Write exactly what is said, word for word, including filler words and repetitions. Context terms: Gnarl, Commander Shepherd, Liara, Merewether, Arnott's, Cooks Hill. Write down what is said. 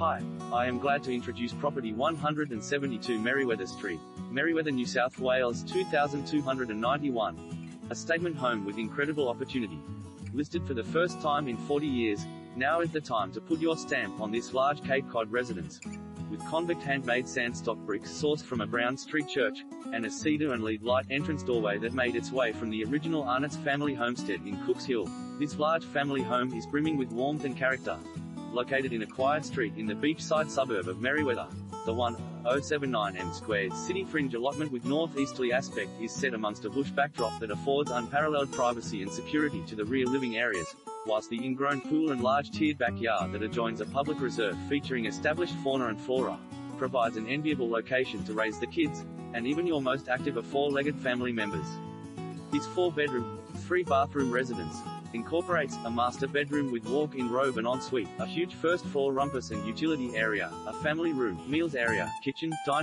Hi, I am glad to introduce property one hundred seventy-two Merewether Street, Merewether, New South Wales two thousand two hundred ninety-one. A statement home with incredible opportunity. Listed for the first time in forty years, now is the time to put your stamp on this large Cape Cod residence. With convict handmade sandstock bricks sourced from a Brown Street church, and a cedar and lead light entrance doorway that made its way from the original Arnott's family homestead in Cooks Hill, this large family home is brimming with warmth and character. Located in a quiet street in the beachside suburb of Merewether, the one thousand seventy-nine meters squared city fringe allotment with northeasterly aspect is set amongst a bush backdrop that affords unparalleled privacy and security to the rear living areas, whilst the ingrown pool and large tiered backyard that adjoins a public reserve featuring established fauna and flora, provides an enviable location to raise the kids, and even your most active of four-legged family members. This four-bedroom, three-bathroom residence incorporates a master bedroom with walk-in robe and ensuite, a huge first-floor rumpus and utility area, a family room, meals area, kitchen, dining